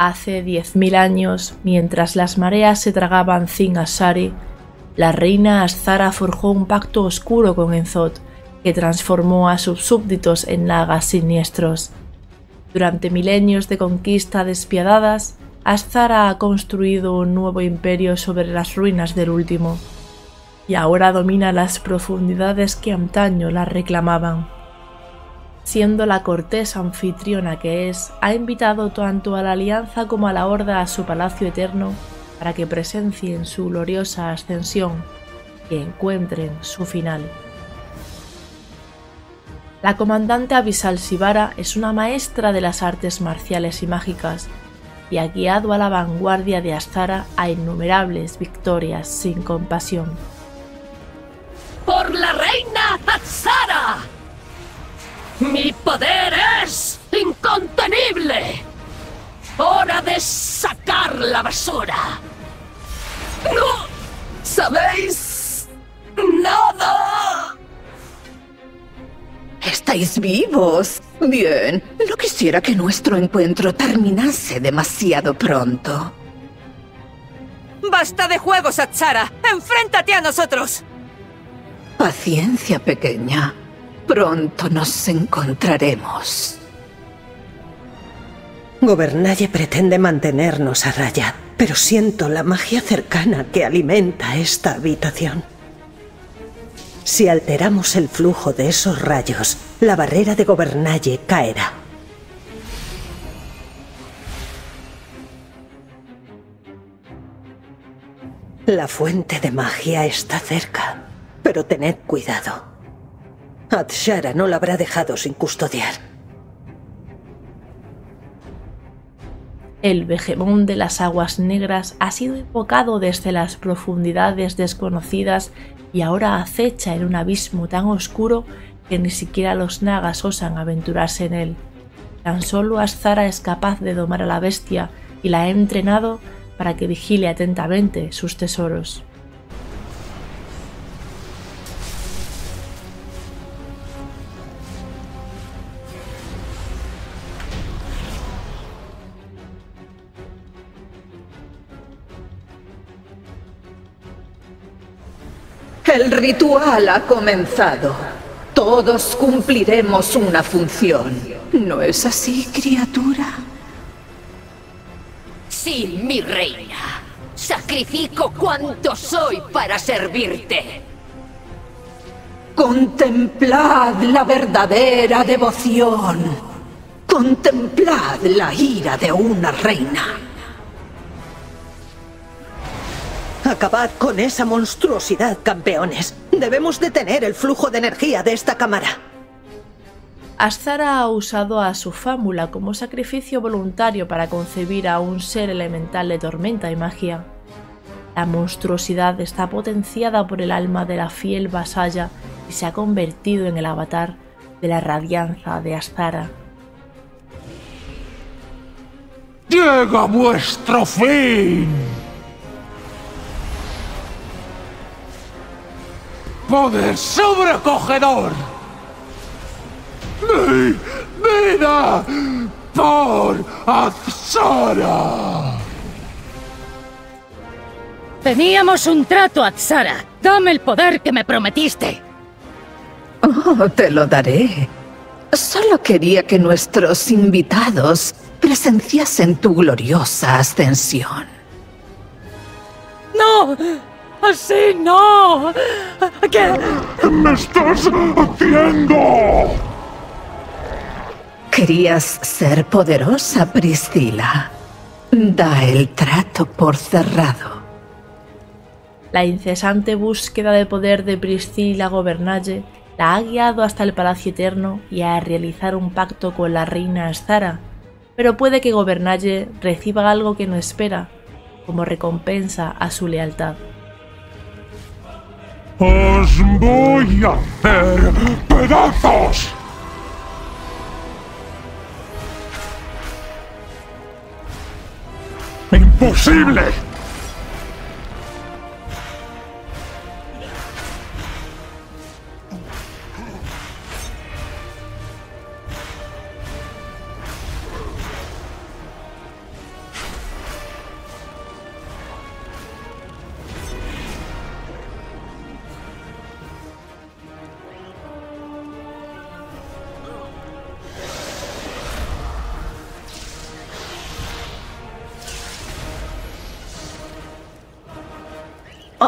Hace 10.000 años, mientras las mareas se tragaban Zin'Azshari, la reina Azshara forjó un pacto oscuro con N'Zoth, que transformó a sus súbditos en nagas siniestros. Durante milenios de conquista despiadadas, Azshara ha construido un nuevo imperio sobre las ruinas del último, y ahora domina las profundidades que antaño la reclamaban. Siendo la cortesa anfitriona que es, ha invitado tanto a la Alianza como a la Horda a su Palacio Eterno para que presencien su gloriosa ascensión y encuentren su final. La comandante abisal Sivara es una maestra de las artes marciales y mágicas y ha guiado a la vanguardia de Azshara a innumerables victorias sin compasión. ¡Por la reina Azshara! ¡Mi poder es incontenible! ¡Hora de sacar la basura! ¡No sabéis nada! ¿Estáis vivos? Bien, no quisiera que nuestro encuentro terminase demasiado pronto. ¡Basta de juegos, Azshara! ¡Enfréntate a nosotros! Paciencia, pequeña. Pronto nos encontraremos. Gobernaje pretende mantenernos a raya, pero siento la magia cercana que alimenta esta habitación. Si alteramos el flujo de esos rayos, la barrera de Gobernaje caerá. La fuente de magia está cerca, pero tened cuidado. Azshara no la habrá dejado sin custodiar. El Vegemón de las Aguas Negras ha sido evocado desde las profundidades desconocidas y ahora acecha en un abismo tan oscuro que ni siquiera los nagas osan aventurarse en él. Tan solo Azshara es capaz de domar a la bestia y la ha entrenado para que vigile atentamente sus tesoros. El ritual ha comenzado. Todos cumpliremos una función. ¿No es así, criatura? Sí, mi reina. Sacrifico cuanto soy para servirte. Contemplad la verdadera devoción. Contemplad la ira de una reina. Acabad con esa monstruosidad, campeones. Debemos detener el flujo de energía de esta cámara. Azshara ha usado a su fámula como sacrificio voluntario para concebir a un ser elemental de tormenta y magia. La monstruosidad está potenciada por el alma de la fiel vasalla y se ha convertido en el avatar de la radianza de Azshara. ¡Llega vuestro fin! ¡Poder sobrecogedor! ¡Mi vida por Azshara! Teníamos un trato, Azshara. Dame el poder que me prometiste. Oh, te lo daré. Solo quería que nuestros invitados presenciasen tu gloriosa ascensión. ¡No! ¡Así no! ¿Qué me estás haciendo? Querías ser poderosa, Priscila. Da el trato por cerrado. La incesante búsqueda de poder de Priscila Gobernaje la ha guiado hasta el Palacio Eterno y a realizar un pacto con la reina Azshara. Pero puede que Gobernaje reciba algo que no espera, como recompensa a su lealtad. ¡Os voy a hacer pedazos! ¡Imposible!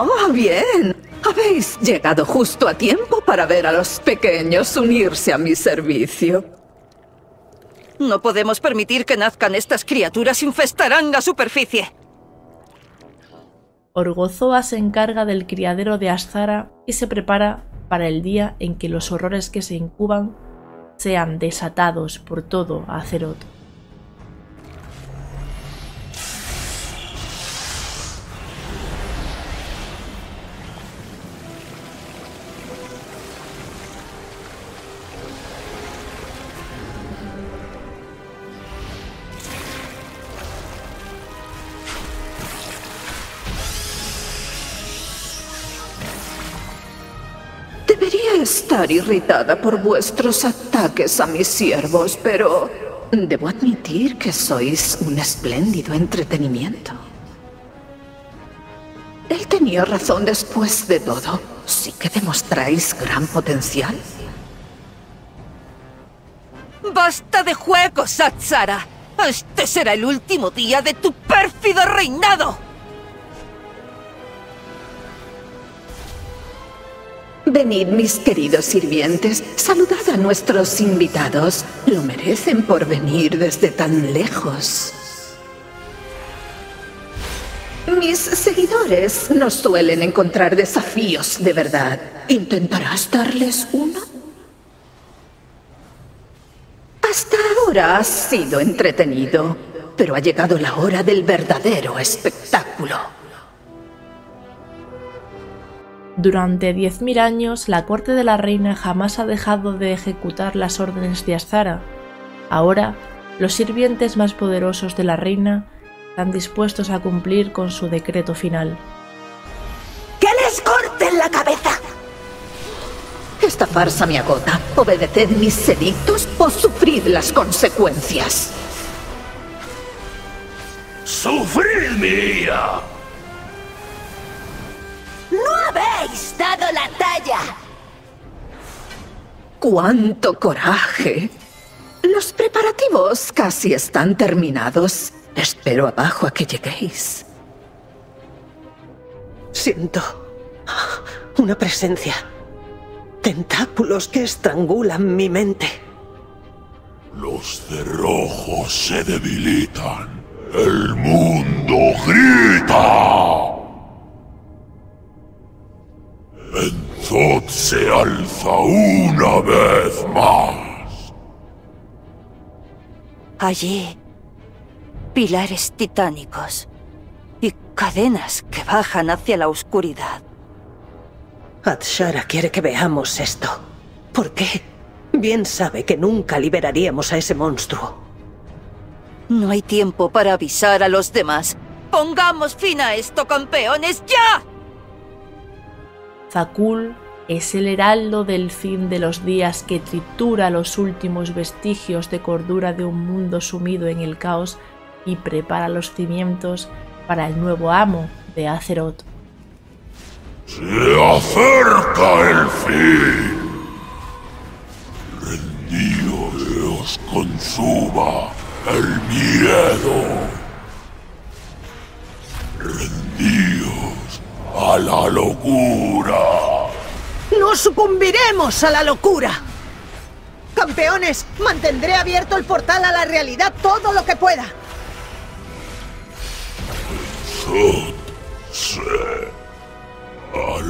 ¡Oh, bien! Habéis llegado justo a tiempo para ver a los pequeños unirse a mi servicio. No podemos permitir que nazcan estas criaturas, infestarán la superficie. Orgozoa se encarga del criadero de Azshara y se prepara para el día en que los horrores que se incuban sean desatados por todo Azeroth. Estar irritada por vuestros ataques a mis siervos, pero debo admitir que sois un espléndido entretenimiento. Él tenía razón después de todo. Sí que demostráis gran potencial. ¡Basta de juegos, Satsara! ¡Este será el último día de tu pérfido reinado! Venid, mis queridos sirvientes, saludad a nuestros invitados. Lo merecen por venir desde tan lejos. Mis seguidores no suelen encontrar desafíos de verdad. ¿Intentarás darles uno? Hasta ahora has sido entretenido, pero ha llegado la hora del verdadero espectáculo. Durante 10.000 años, la corte de la reina jamás ha dejado de ejecutar las órdenes de Azshara. Ahora, los sirvientes más poderosos de la reina están dispuestos a cumplir con su decreto final. ¡Que les corten la cabeza! Esta farsa me agota. Obedeced mis edictos o sufrid las consecuencias. ¡Sufrid mi ira! ¡No habéis dado la talla! ¡Cuánto coraje! Los preparativos casi están terminados. Espero abajo a que lleguéis. Siento una presencia. Tentáculos que estrangulan mi mente. Los cerrojos se debilitan. ¡El mundo grita! N'Zoth se alza una vez más. Allí, pilares titánicos y cadenas que bajan hacia la oscuridad. Azshara quiere que veamos esto. ¿Por qué? Bien sabe que nunca liberaríamos a ese monstruo. No hay tiempo para avisar a los demás. Pongamos fin a esto, campeones, ya. Zakul es el heraldo del fin de los días que tritura los últimos vestigios de cordura de un mundo sumido en el caos y prepara los cimientos para el nuevo amo de Azeroth. ¡Se acerca el fin! ¡Rendíos os consuma el miedo! ¡Rendíos a la locura! ¡No sucumbiremos a la locura! ¡Campeones! Mantendré abierto el portal a la realidad todo lo que pueda. N'Zoth se alzará.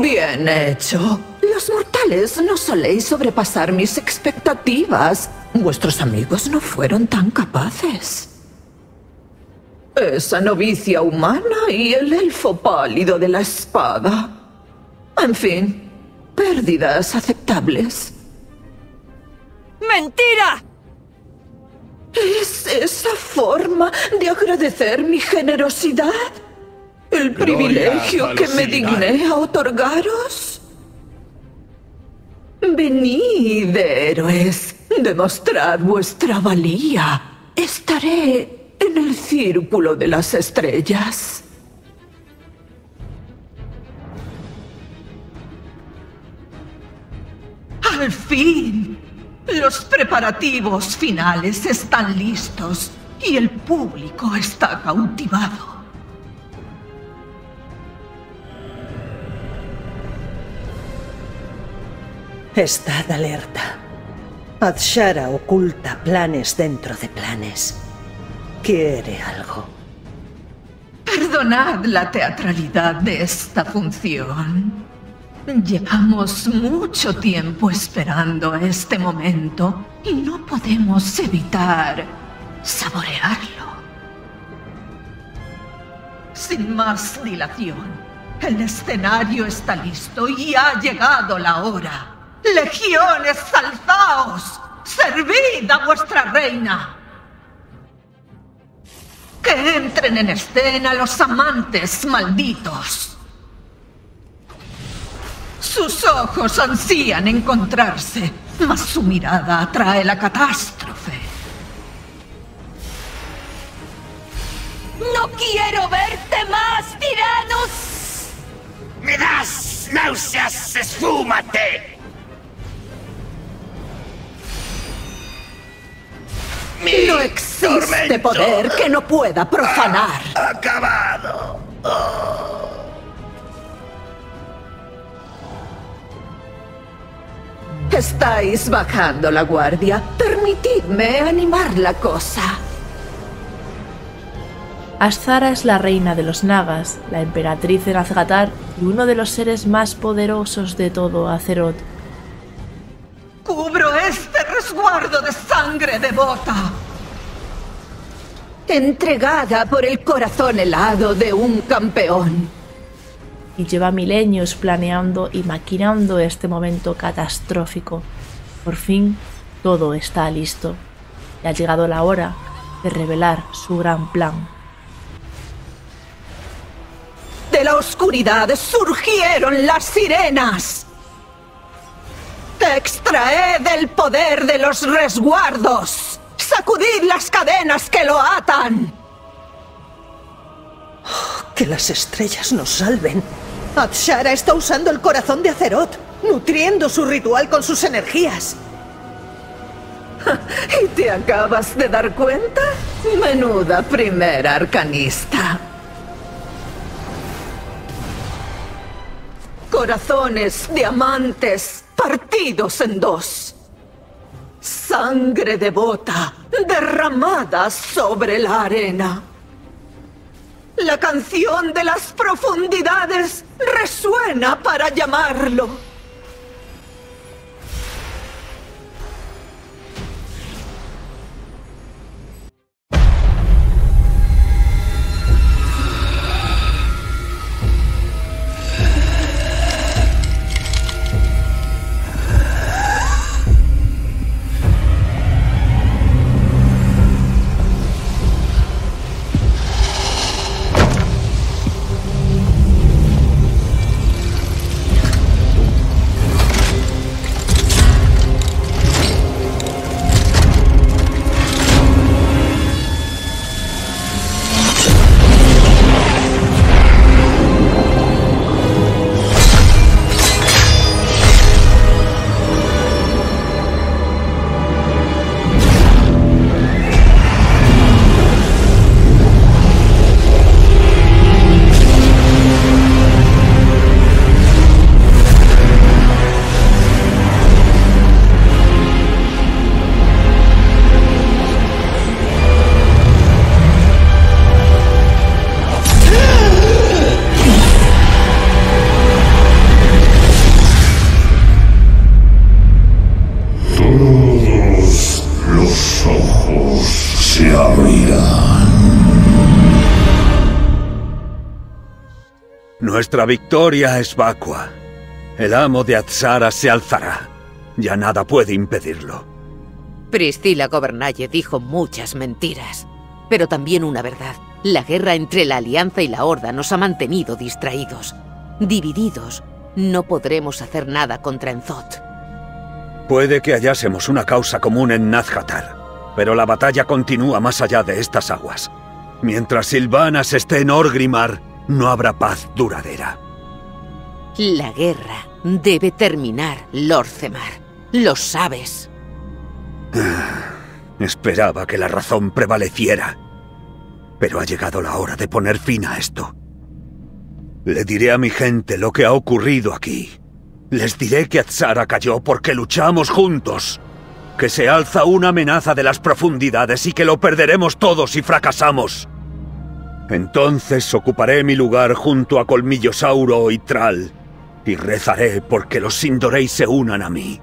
Bien hecho. Los mortales no soléis sobrepasar mis expectativas. Vuestros amigos no fueron tan capaces. Esa novicia humana y el elfo pálido de la espada. En fin, pérdidas aceptables. ¡Mentira! ¿Es esa forma de agradecer mi generosidad? ¿El privilegio que me digné a otorgaros? Venid, héroes, demostrad vuestra valía. Estaré en el círculo de las estrellas. ¡Al fin! Los preparativos finales están listos y el público está cautivado. Estad alerta. Azshara oculta planes dentro de planes. Quiere algo. Perdonad la teatralidad de esta función. Llevamos mucho tiempo esperando este momento y no podemos evitar saborearlo. Sin más dilación, el escenario está listo y ha llegado la hora. ¡Legiones, alzaos! ¡Servid a vuestra reina! ¡Que entren en escena los amantes malditos! Sus ojos ansían encontrarse, mas su mirada atrae la catástrofe. ¡No quiero verte más, tiranos! ¡Me das náuseas! ¡Esfúmate! No existe poder que no pueda profanar. ¡Acabado! Oh. Estáis bajando la guardia. Permitidme animar la cosa. Azshara es la reina de los Nagas, la emperatriz de Nazgatar y uno de los seres más poderosos de todo Azeroth. ¡Cubro este resguardo de sangre devota! Entregada por el corazón helado de un campeón. Y lleva milenios planeando y maquinando este momento catastrófico. Por fin, todo está listo. Y ha llegado la hora de revelar su gran plan. De la oscuridad surgieron las sirenas. Te extraed del poder de los resguardos. Sacudid las cadenas que lo atan. Oh, que las estrellas nos salven. Azshara está usando el corazón de Azeroth, nutriendo su ritual con sus energías. ¿Y te acabas de dar cuenta? Menuda primera arcanista. Corazones, diamantes, partidos en dos. Sangre devota, derramada sobre la arena. La canción de las profundidades resuena para llamarlo. Nuestra victoria es vacua. El amo de Azshara se alzará. Ya nada puede impedirlo. Priscila Gobernaje dijo muchas mentiras, pero también una verdad. La guerra entre la Alianza y la Horda nos ha mantenido distraídos. Divididos, no podremos hacer nada contra N'Zoth. Puede que hallásemos una causa común en Nazhatar, pero la batalla continúa más allá de estas aguas. Mientras Silvanas esté en Orgrimmar, no habrá paz duradera. La guerra debe terminar, Lord Zemar. Lo sabes. Esperaba que la razón prevaleciera. Pero ha llegado la hora de poner fin a esto. Le diré a mi gente lo que ha ocurrido aquí. Les diré que Azshara cayó porque luchamos juntos, que se alza una amenaza de las profundidades y que lo perderemos todo si fracasamos. Entonces ocuparé mi lugar junto a Colmillosauro y Thrall, y rezaré porque los Sindorei se unan a mí.